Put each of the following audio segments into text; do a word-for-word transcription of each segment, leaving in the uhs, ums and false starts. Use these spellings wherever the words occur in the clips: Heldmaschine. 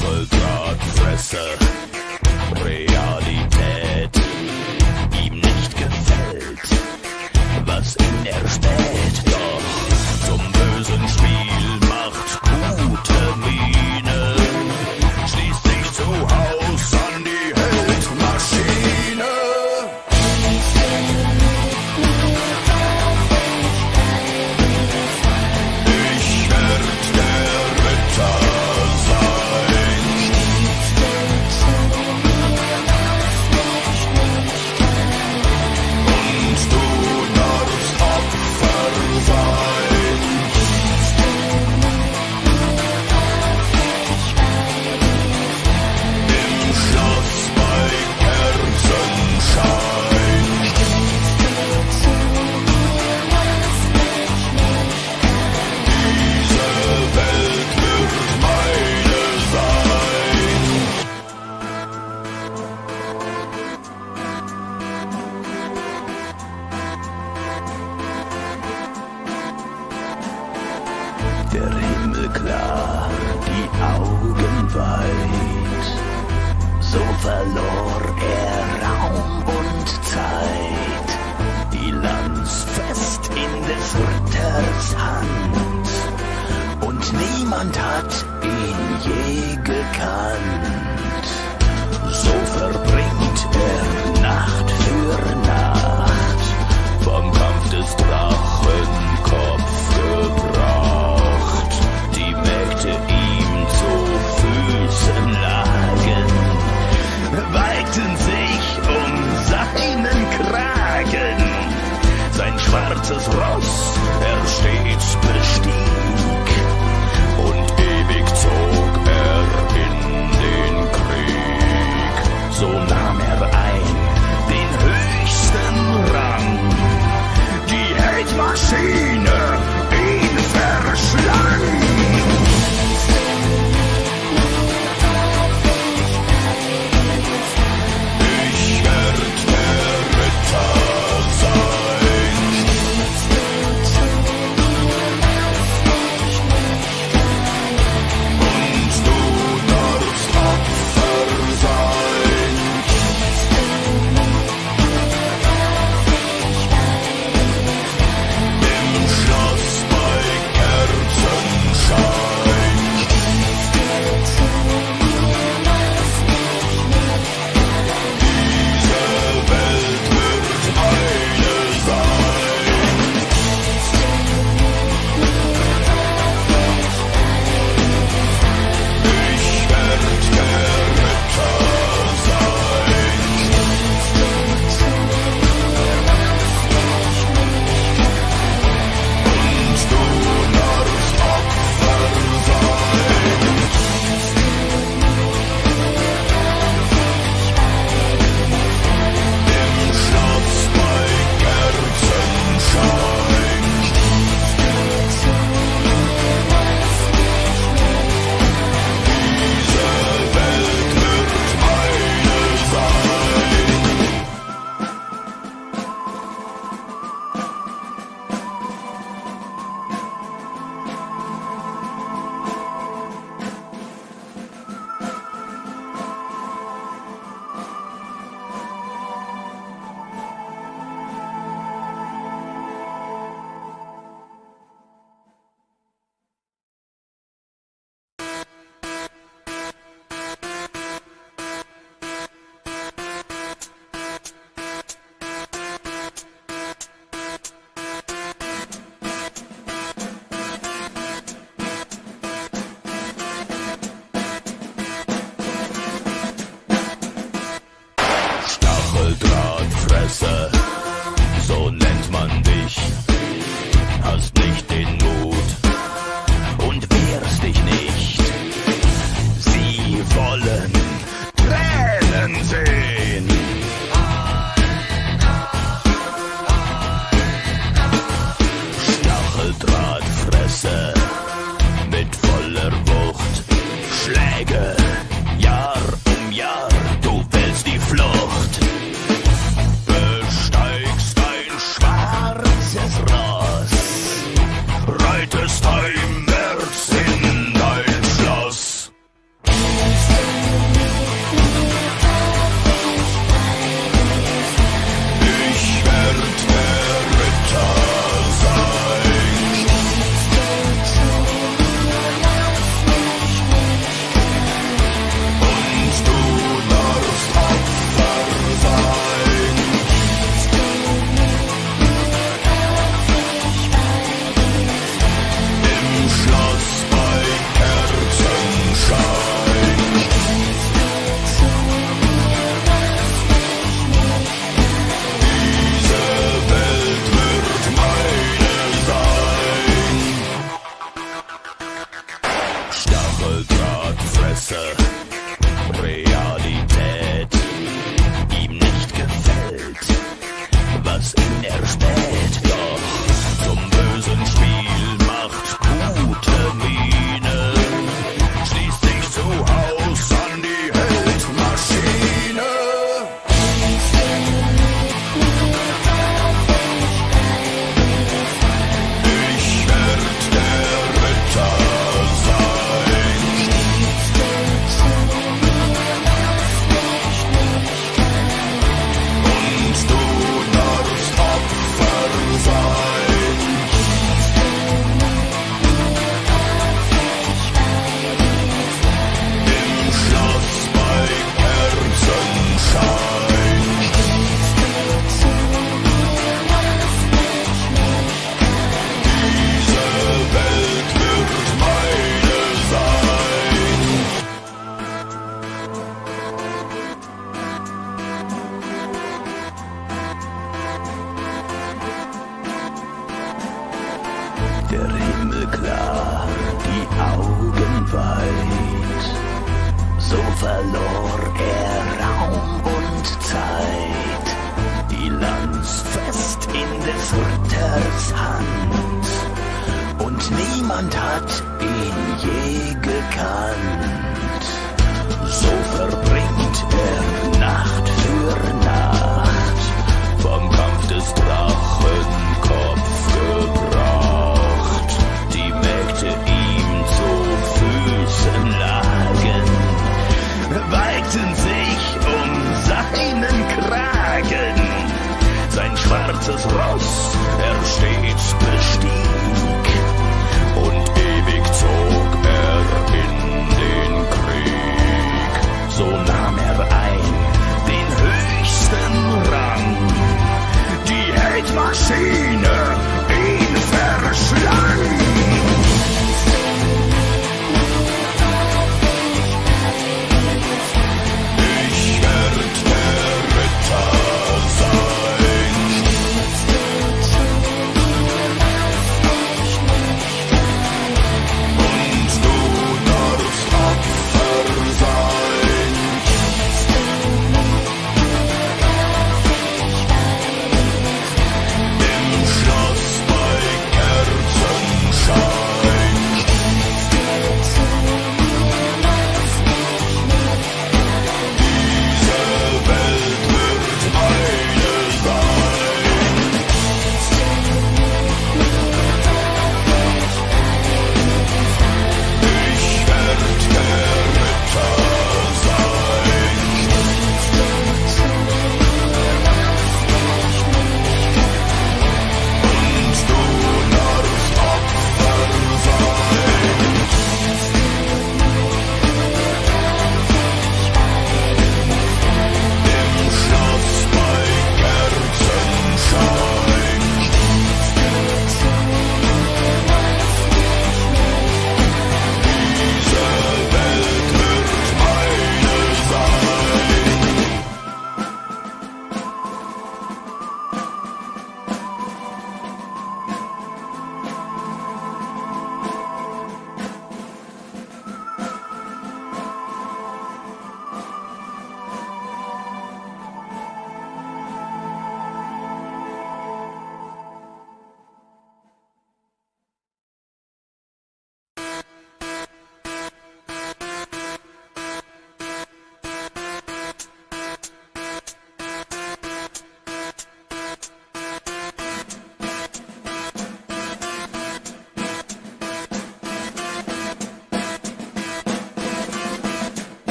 Vollbratfresse Realität ihm nicht gefällt, was ihn erspäht. Doch zum bösen Spiel macht gute Miene, schließt sich zu Haus an die Heldmaschine. Ich werd der Ritter sein. Und du darfst Opfer sein. Im Schloss bei Kerzenschein. Diese Welt wird meine sein. Der Himmel klar, die Augen weit, so verlor er Raum und Zeit. Die Lanz fest in des Ritters Hand, und niemand hat ihn je gekannt. So verbringt er Nacht für Nacht, vom Kampf des Drachenkopf gebracht. Die Mägde ihm zu Füßen lagen, weilten sich um seinen Kragen. Sein schwarzes Ross er stets bestieg, und ewig zog er in den Krieg. So nahm er ein den höchsten Rang, die Heldmaschine ihn verschlang. Ich werd der Ritter sein. Und du darfst Opfer sein. Im Schloss bei Kerzenschein. Diese Welt wird meine sein. Ich werd der Ritter sein. Und du darfst Opfer sein. Im Schloss bei Kerzenschein. Diese Welt wird meine sein. Stacheldrahtfresse, so nennt man dich. Hast nicht den Mut und wehrst dich nicht. Sie wollen Tränen sehen. Stacheldrahtfresse mit voller Wucht. Schläge Jahr um Jahr, du willst die Flucht. Besteigst ein schwarzes Ganze Realität ihm nicht gefällt, was ihn erspäht. Doch zum bösen Spiel macht gute Miene, schließt sich zu Haus an die Heldmaschine. Der Himmel klar, die Augen weit, so verlor er Raum und Zeit. Die Lanz fest in des Ritters Hand, und niemand hat ihn je gekannt. So verbringt er Nacht für Nacht, vom Kampf des Drachenkopf gebracht. Weilten sich um seinen Kragen. Sein schwarzes Ross er stets bestieg, und ewig zog er in den Krieg. So nahm er ein den höchsten Rang, die Heldmaschine ihn verschlang.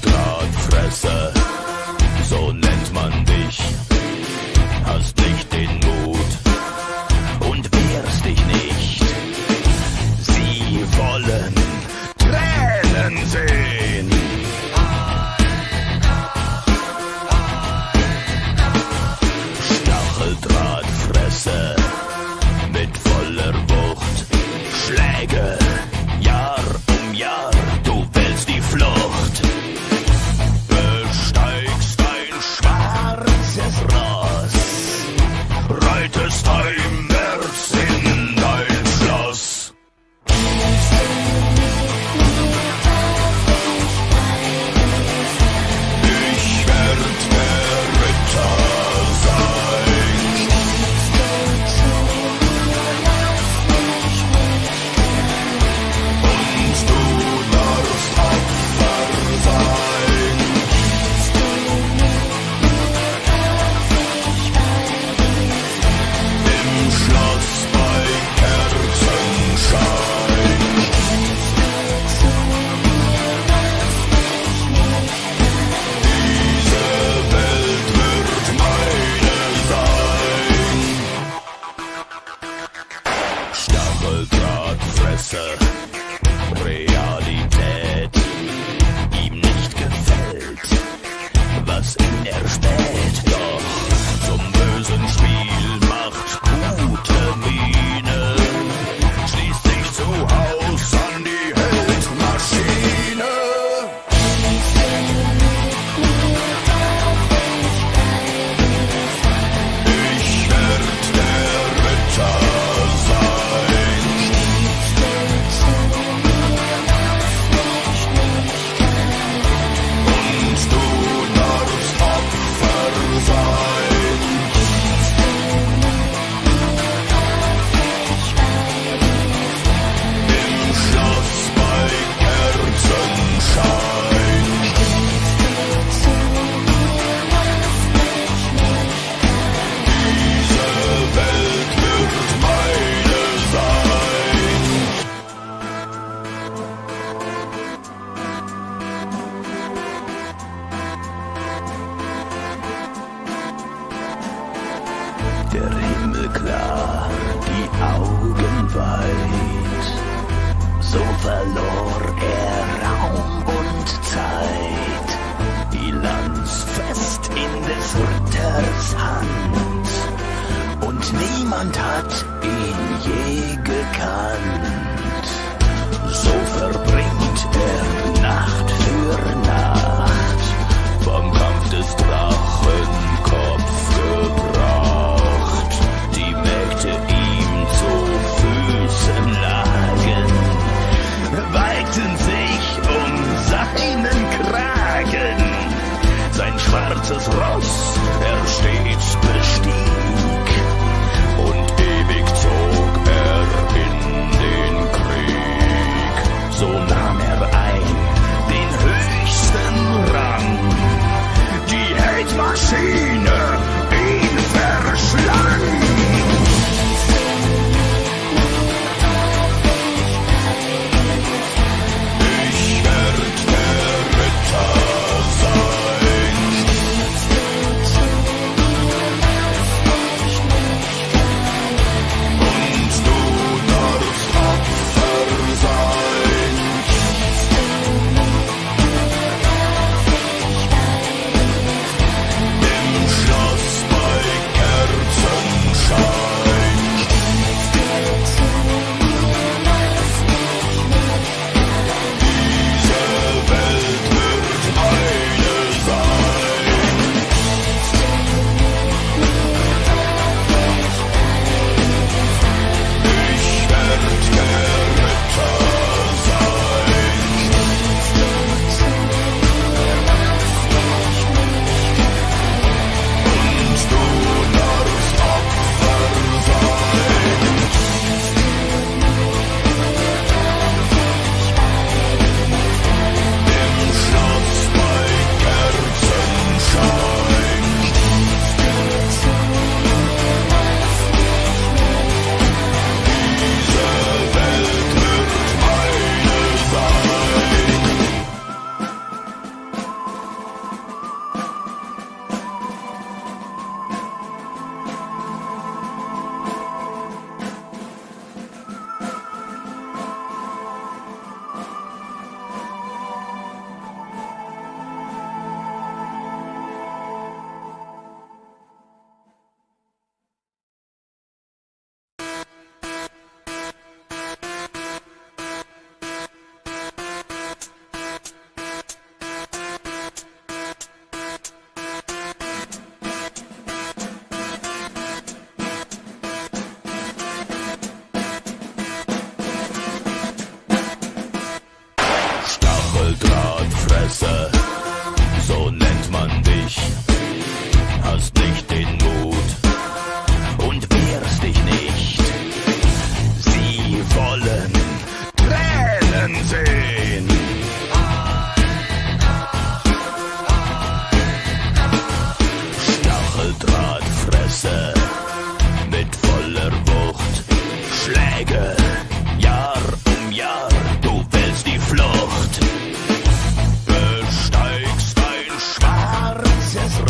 Drahtfresser, so nennt man dich, hast nicht den Mut und wehrst dich nicht. Sie wollen Tränen sehen. Stacheldrahtfresser mit voller Wucht, Schläge Jahr um Jahr, du willst die Flucht. Steigst ein schwarzes Niemand hat ihn je gekannt. So verbringt er Nacht für Nacht, vom Kampf des Drachenkopf gebraucht. Die Mägde ihm zu Füßen lagen, walkten sich um seinen Kragen. Sein schwarzes Ross er stets bestieg, und ewig zog er in den Krieg. So nahm er ein den höchsten Rang. Die Heldmaschine ihn verschlang. So nennt man dich, hast nicht den Mut und wehrst dich nicht. Sie wollen Tränen sehen. Stacheldrahtfresse mit voller Wucht, Schläge Jahr um Jahr, du willst die Flucht. Yes,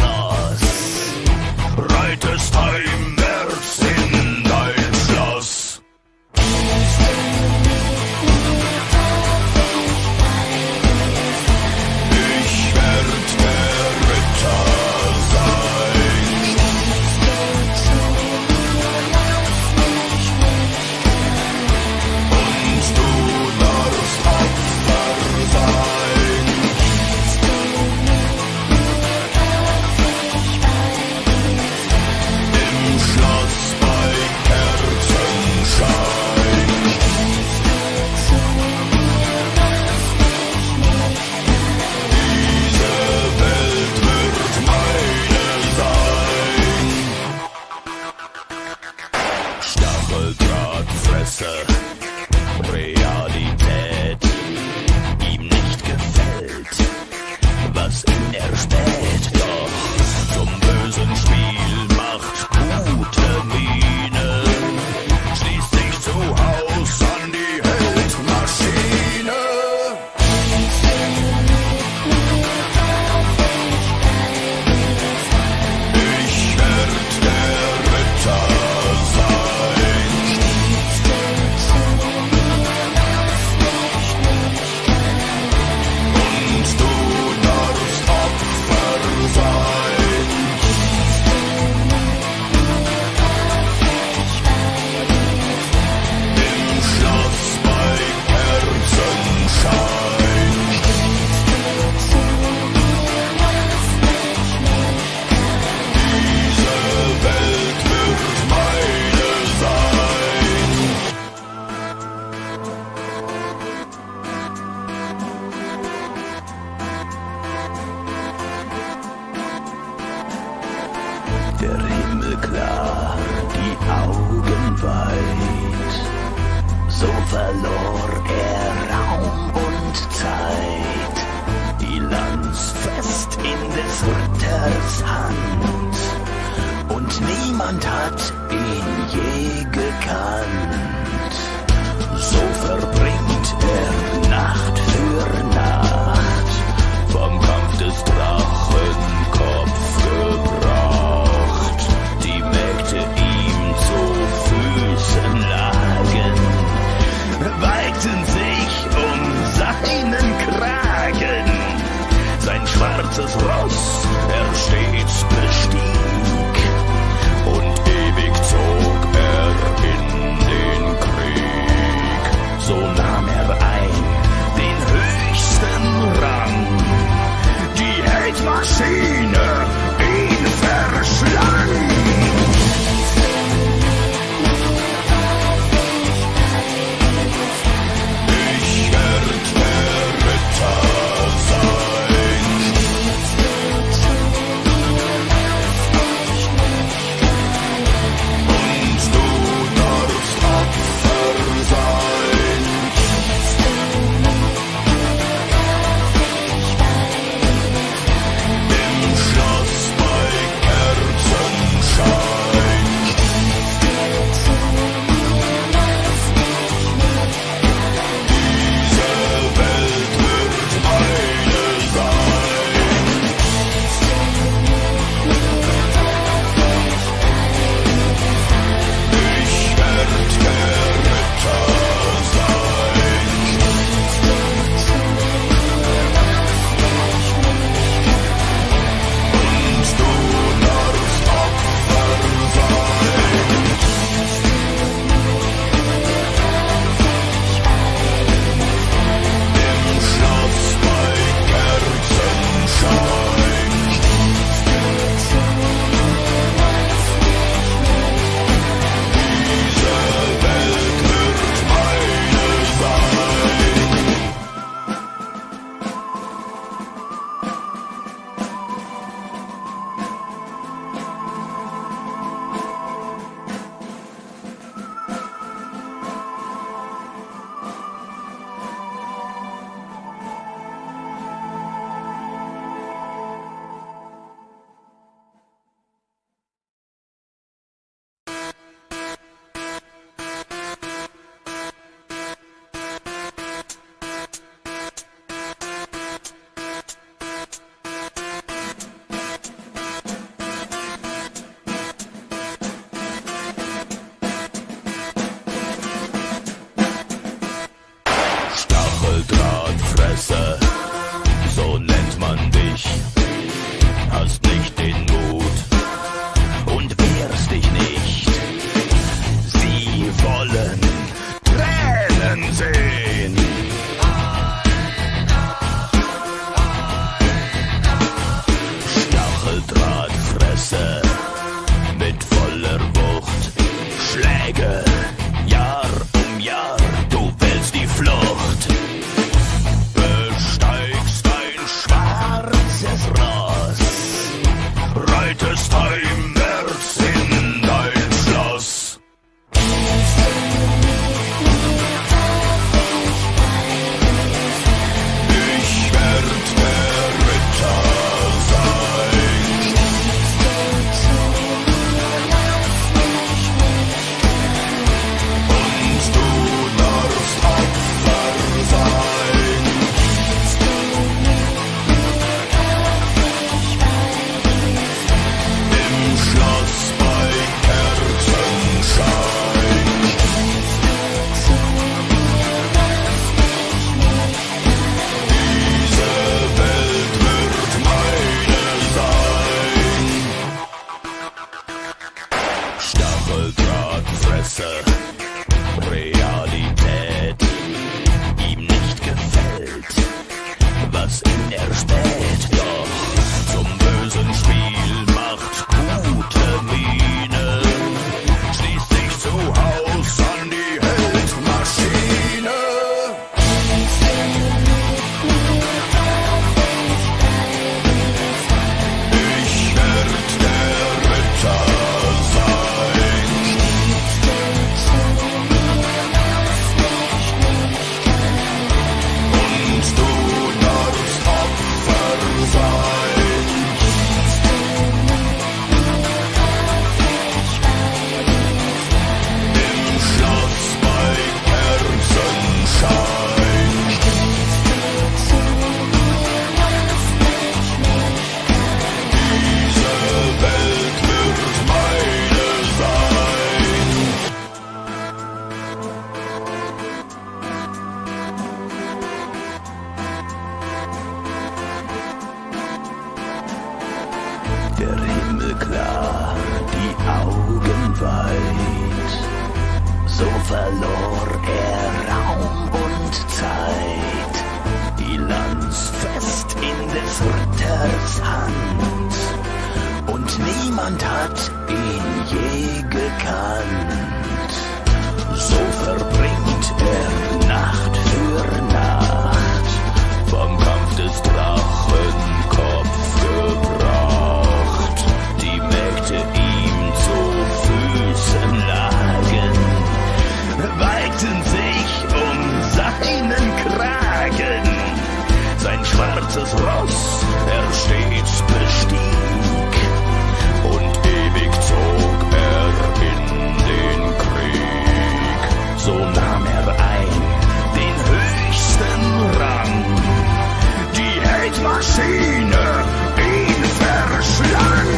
dunkelklar, die Augen weit. So verlor er Raum und Zeit, die Lanz fest in des Ritters Hand. Und niemand hat ihn je gekannt. So verbringt er Nacht für Nacht, vom Kampf des Drachenkopf gebracht. Die Mägde ihm zu Füßen lagen, walkten sich um seinen Kragen. Sein schwarzes Ross er stets bestieg, und ewig zog er in den Krieg. So nahm er ein den höchsten Rang, die Heldmaschine ihn verschlang. So nennt man dich, hast nicht den Mut und wehrst dich nicht. Sie wollen Tränen sehen. Stacheldrahtfresser mit voller Wucht, Schläge Jahr um Jahr, du willst die Flucht. That's right. der Himmel klar, die Augen weit. So verlor er Raum und Zeit, die Lanz fest in des Ritters Hand, und niemand hat ihn je gekannt. So verbringt er Nacht für Nacht, vom Kampf des Drachenkopf gebracht, die Mägde ihm zu Füßen lagen, weigten sich um seinen Kragen. Sein schwarzes Ross er stets bestieg, und ewig zog er in den Krieg. So nahm er ein den höchsten Rang, die Heldmaschine ihn verschlang.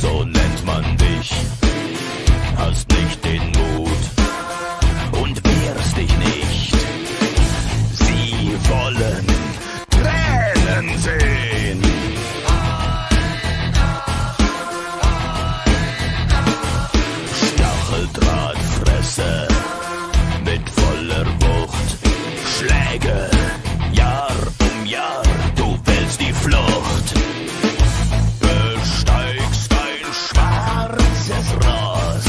So nennt man dich, hast nicht den Mut und wehrst dich nicht. Sie wollen Tränen sehen. Stacheldrahtfresse mit voller Wucht, Schläge Jahr um Jahr, du willst die Flucht. Steigst ein schwarzes Ross,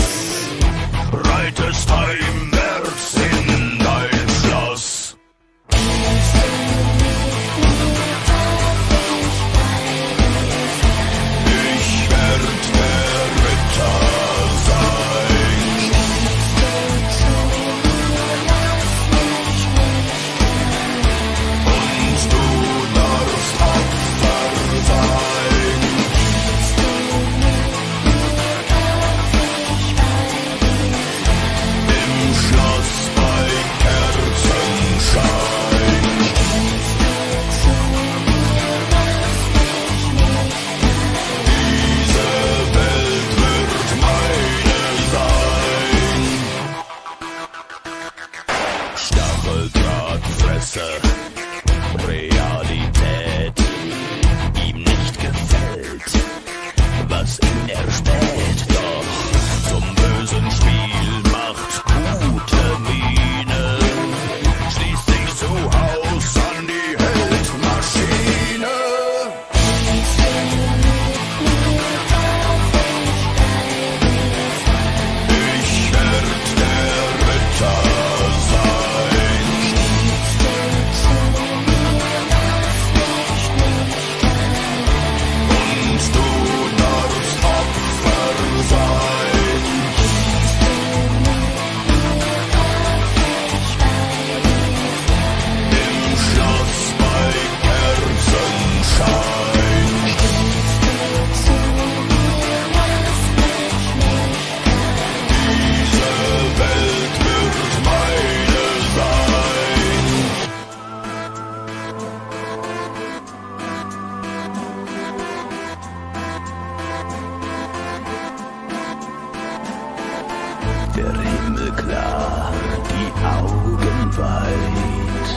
der Himmel klar, die Augen weit.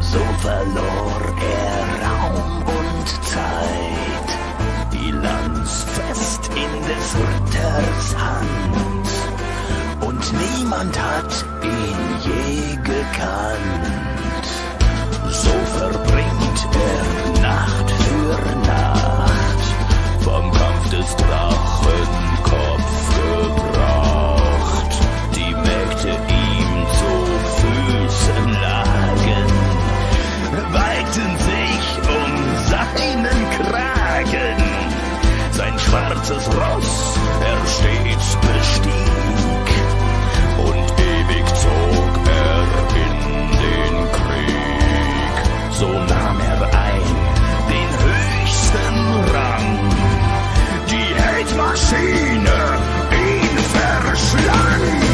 So verlor er Raum und Zeit, die Lanz fest in des Ritters Hand. Und niemand hat ihn je gekannt. So verbringt er Nacht für Nacht, vom Kampf des Drachenkopf gebraucht. Die Mägde ihm zu Füßen lagen, weilten sich um seinen Kragen. Sein schwarzes Ross er stets bestieg, und ewig zog er in den Krieg. So nahm er ein den höchsten Rang, die Heldmaschine ihn verschlang. Im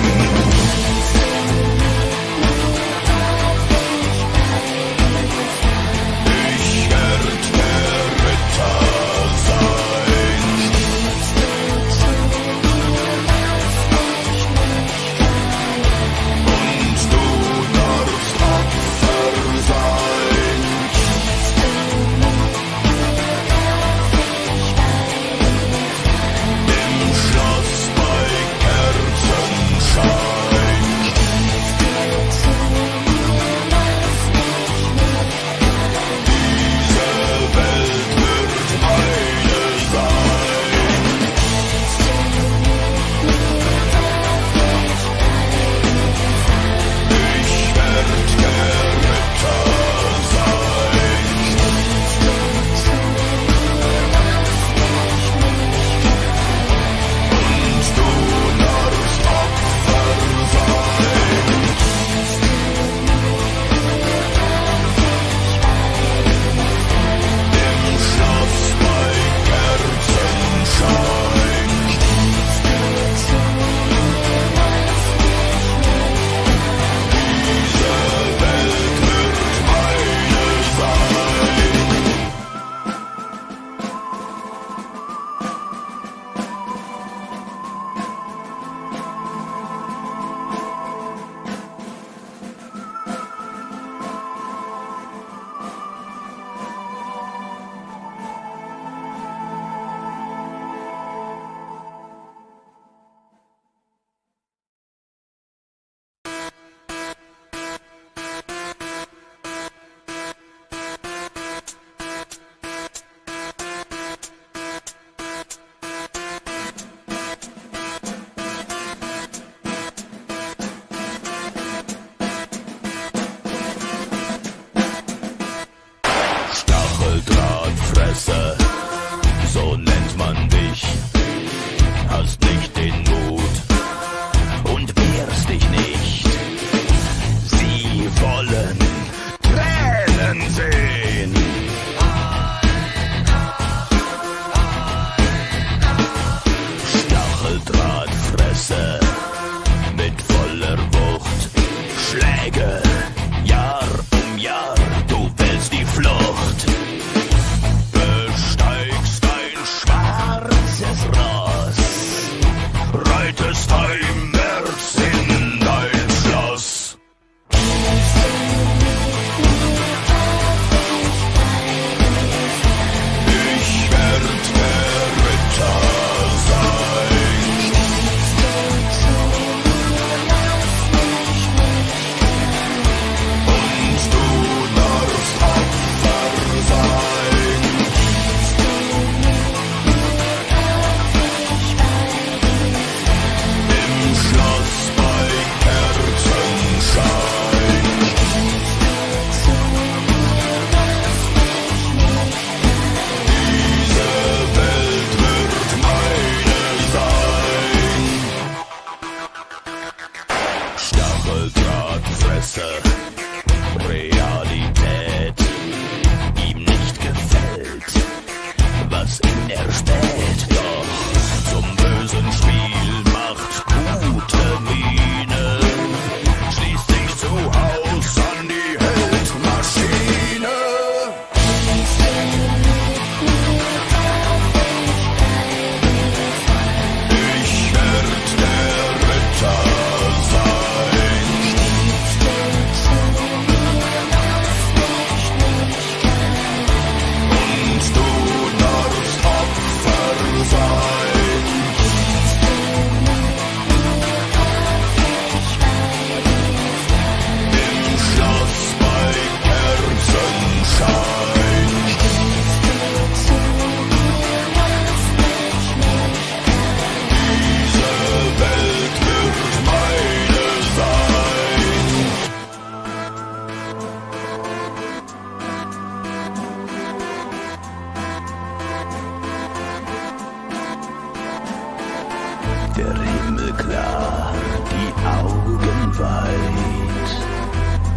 der Himmel klar, die Augen weit.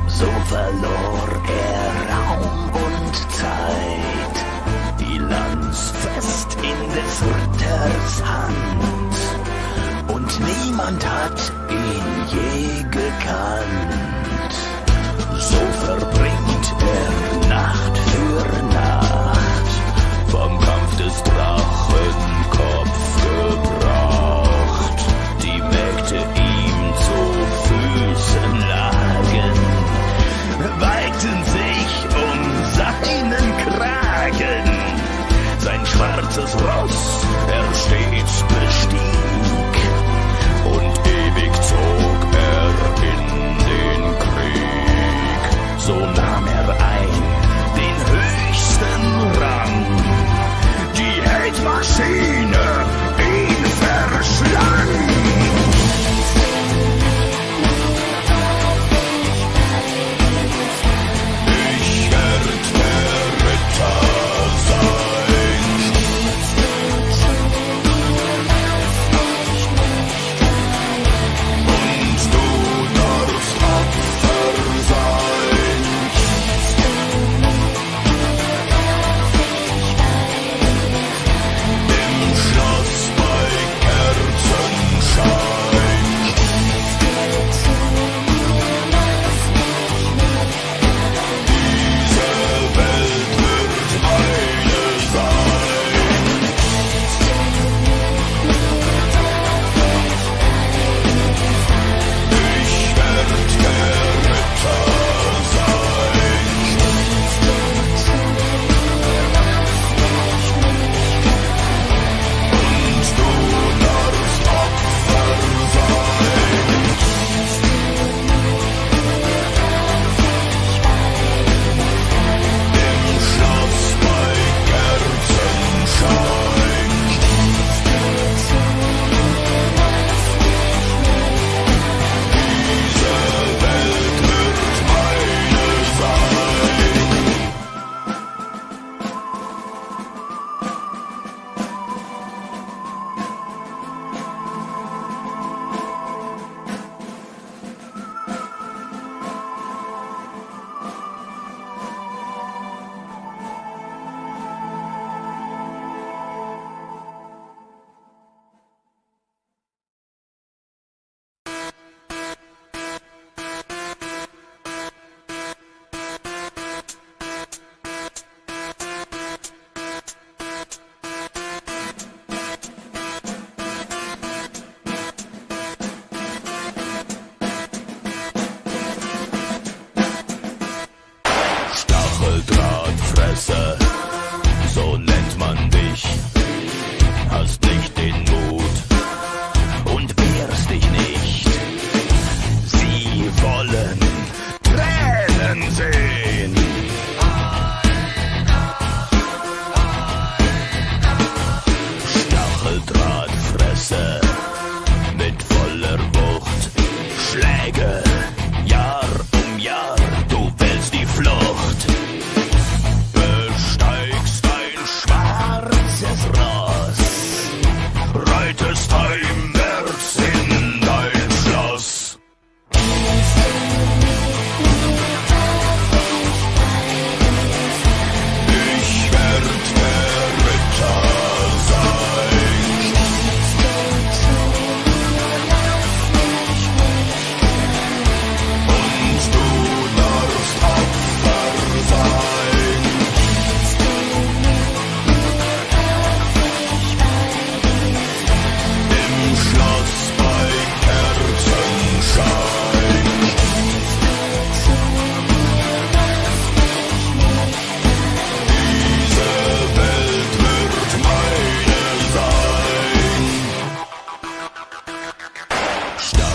So verlor er Raum und Zeit, die Lanz fest in des Ritters Hand. Und niemand hat ihn je gekannt. So verbringt er Nacht für Nacht, vom Kampf des Drachenkopf gebraucht. Die Mägde ihm zu Füßen lagen, weigten sich um seinen Kragen. Sein schwarzes Ross er stets bestieg, und ewig zog er in den Krieg. So nahm er ein den höchsten Rang, die Heldmaschine ihn verschlang. So nennt man dich, hast nicht den Mut und wehrst dich nicht. Sie wollen Tränen sehen. Stacheldrahtfresser mit voller Wucht, Schläge Jahr um Jahr, du willst die Flucht. Stop.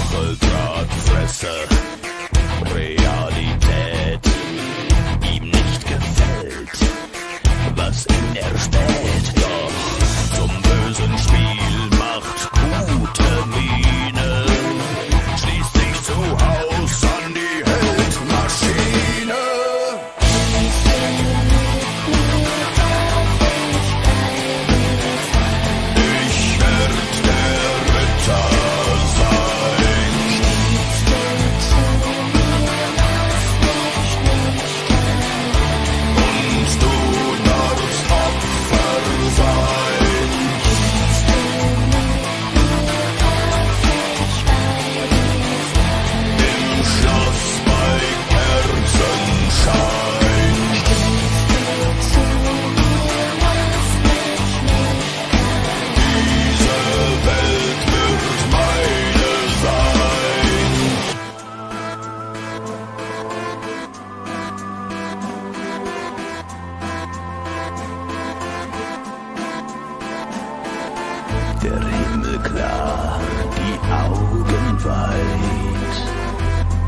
dunkelklar, die Augen weit.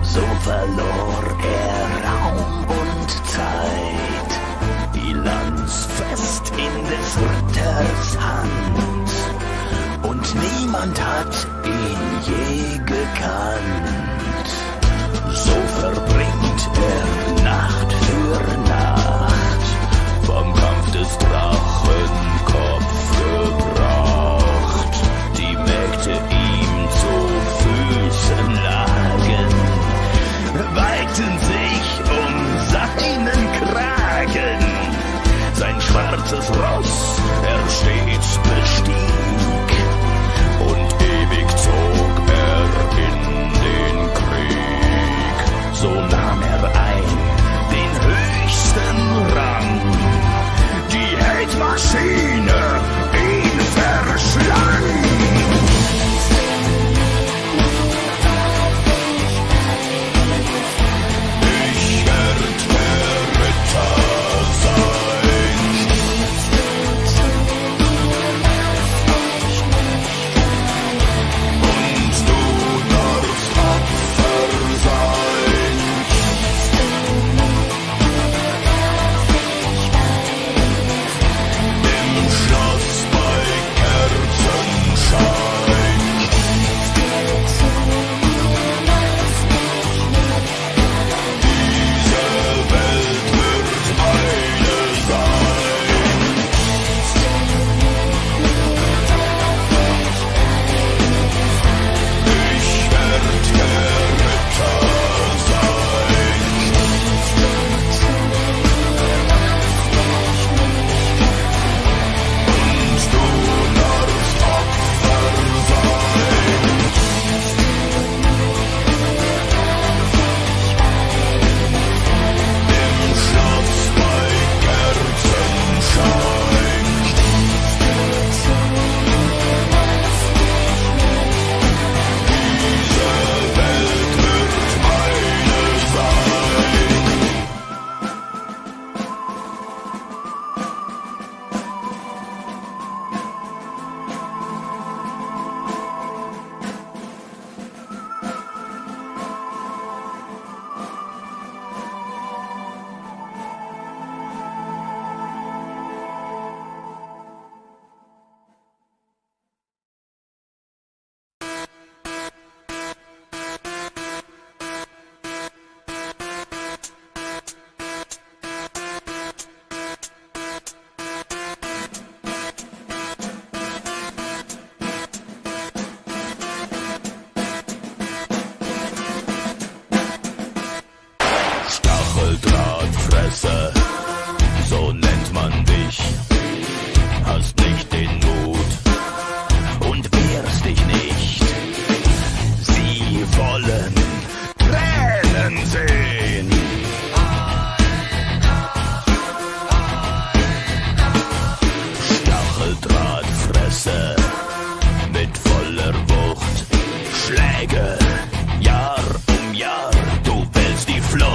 So verlor er Raum und Zeit, die Lanz fest in des Ritters Hand. Und niemand hat ihn je gekannt. So verbringt er Nacht für Nacht, vom Kampf des Drachenkopf gebraucht. Die Mägde ihm zu Füßen lagen, weilten sich um seinen Kragen. Sein schwarzes Ross er stets bestieg, und ewig zog er in den Krieg. So nahm er ein den höchsten Rang, die Heldmaschine ihn verschlang. Drahtfresser, so nennt man dich. Hast nicht den Mut und wehrst dich nicht. Sie wollen Tränen sehen. Stacheldrahtfresser mit voller Wucht, Schläge Jahr um Jahr, du willst die Flucht.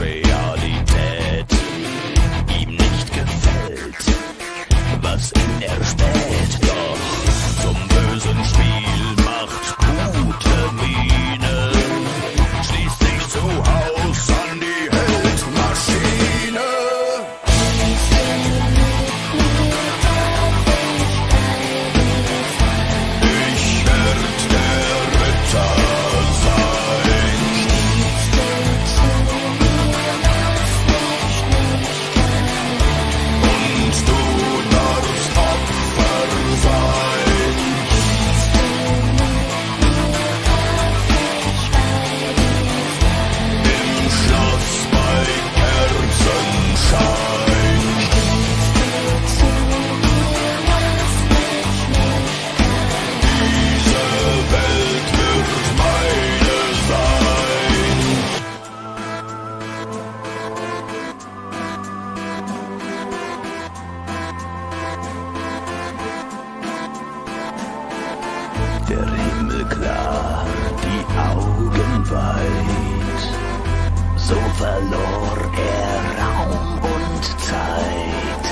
Realität ihm nicht gefällt, was ihn erspäht. Doch zum bösen Spiel macht gute Miene, schließt sich zu Haus an die Heldmaschine. Ich werd der Ritter sein. verlor er Raum und Zeit.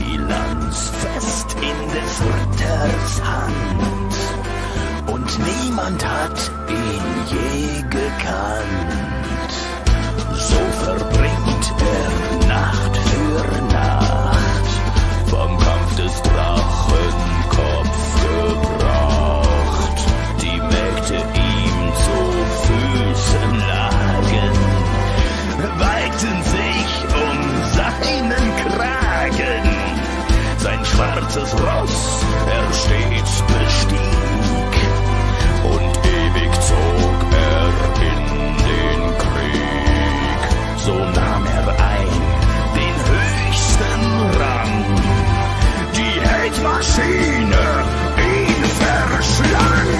Die Lanz fest in des Ritters Hand, und niemand hat ihn je gekannt. So verbringt er Nacht für Nacht, vom Kampf des Drachenkopf gebraucht. Die Mägde ihm zu Füßen lagen, weigten sich um seinen Kragen. Sein schwarzes Ross er stets bestieg, und ewig zog er in den Krieg. So nahm er ein den höchsten Rang, die Heldmaschine ihn verschlang.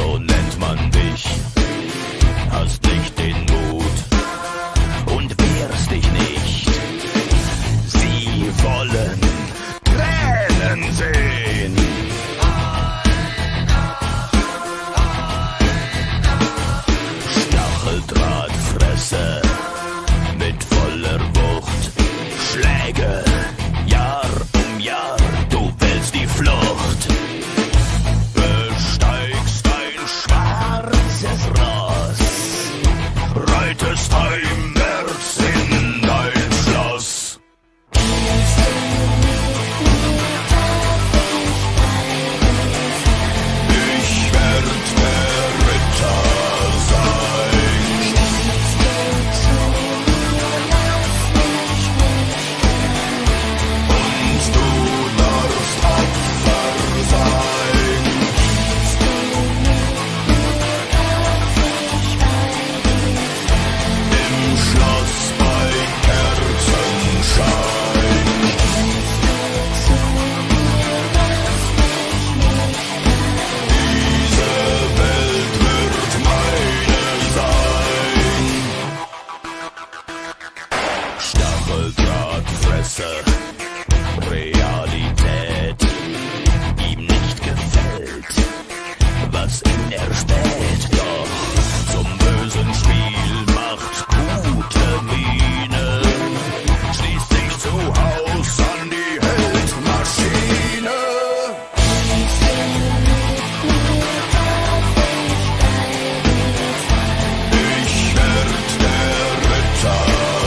So nennt man dich, hast nicht den Mut und wehrst dich nicht. Sie wollen Tränen sehen. Stacheldrahtfresse mit voller Wucht, Schläge Jahr um Jahr, du willst die Flucht. Reitest heimwärts in dein Schloss. Ich werd der Ritter sein, und du darfst Opfer sein. Realität ihm nicht gefällt, was ihm erspäht. Doch zum bösen Spiel macht gute Miene, schließt sich zu Haus an die Heldmaschine. Ich werd der Ritter sein.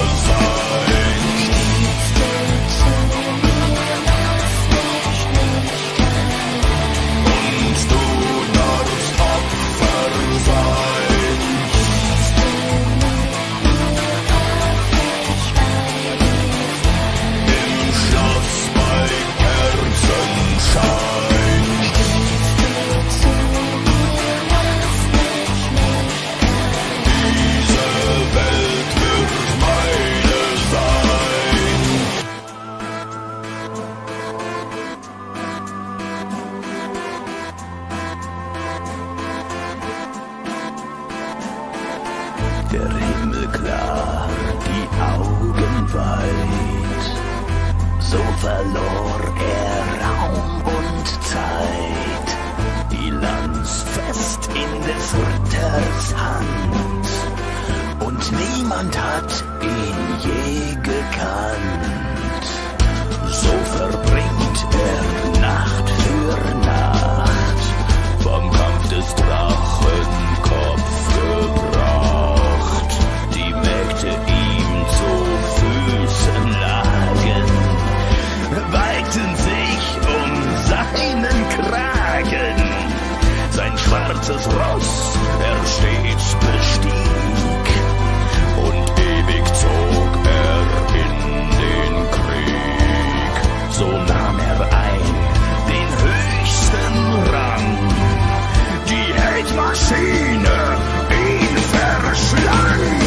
verlor er Raum und Zeit. Die Lanz fest in des Ritters Hand, und niemand hat ihn je gekannt. So verbringt er Nacht für Nacht, vom Kampf des Drachenkopf gebraucht. Die Mägde ihm zu Füßen lagen, walkten sich um seinen Kragen. Sein schwarzes Ross er stets bestieg, und ewig zog er in den Krieg. So nahm er ein den höchsten Rang, die Heldmaschine ihn verschlang.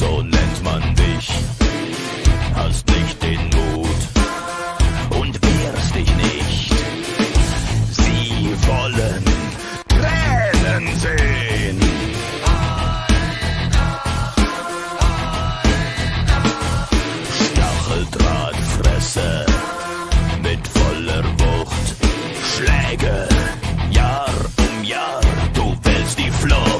So nennt man dich, hast nicht den Mut und wehrst dich nicht. Sie wollen Tränen sehen. Stacheldrahtfresser mit voller Wucht, Schläge Jahr um Jahr, du willst die Flucht.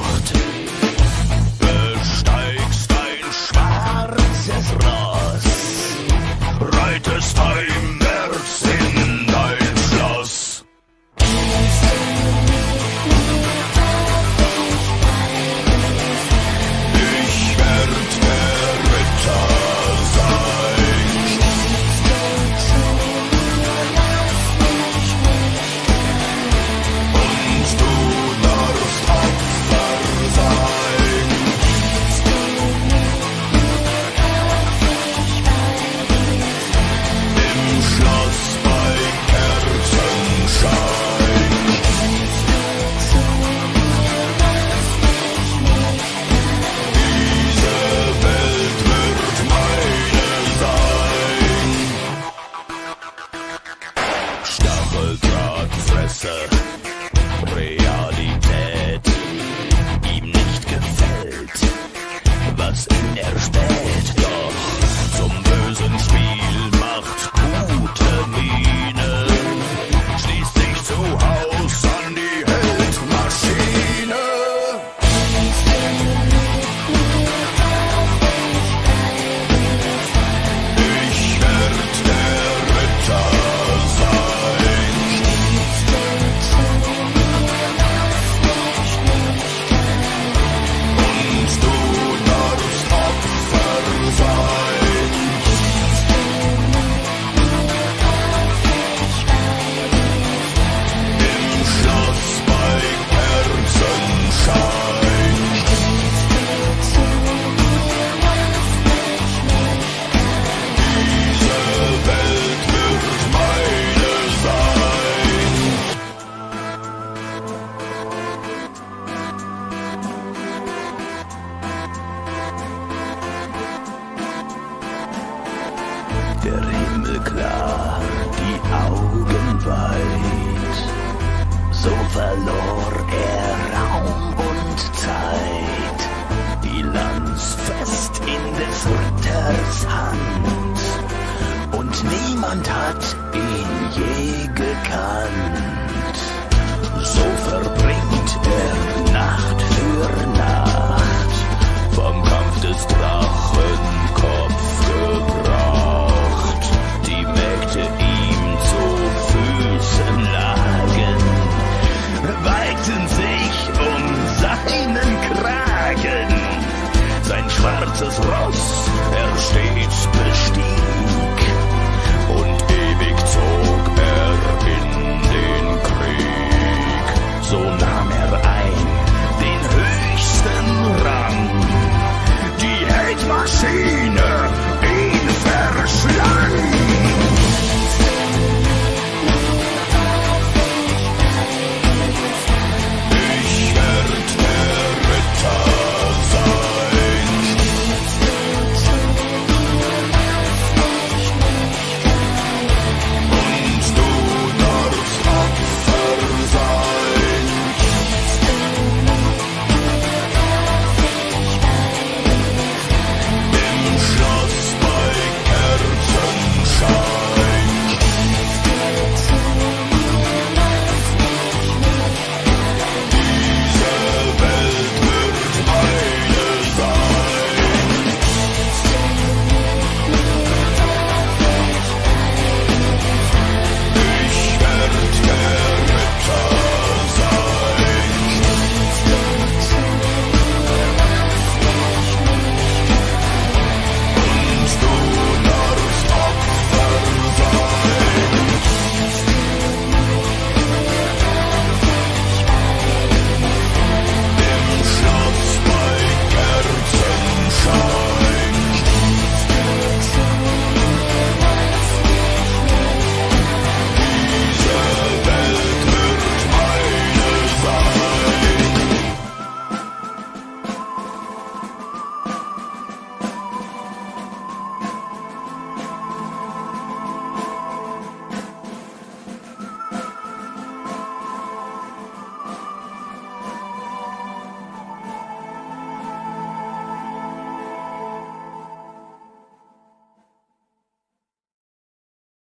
der Himmel klar, die Augen weit. So verlor er Raum und Zeit, die Lanz fest in des Ritters Hand. Und niemand hat ihn je gekannt. So verbringt er Nacht für Nacht, vom Kampf des Drachenkopf gebracht. Die Mägde ihm zu Füßen lagen, weigten sich um seinen Kragen. Sein schwarzes Ross er stets bestieg, und ewig zog er in den Krieg. So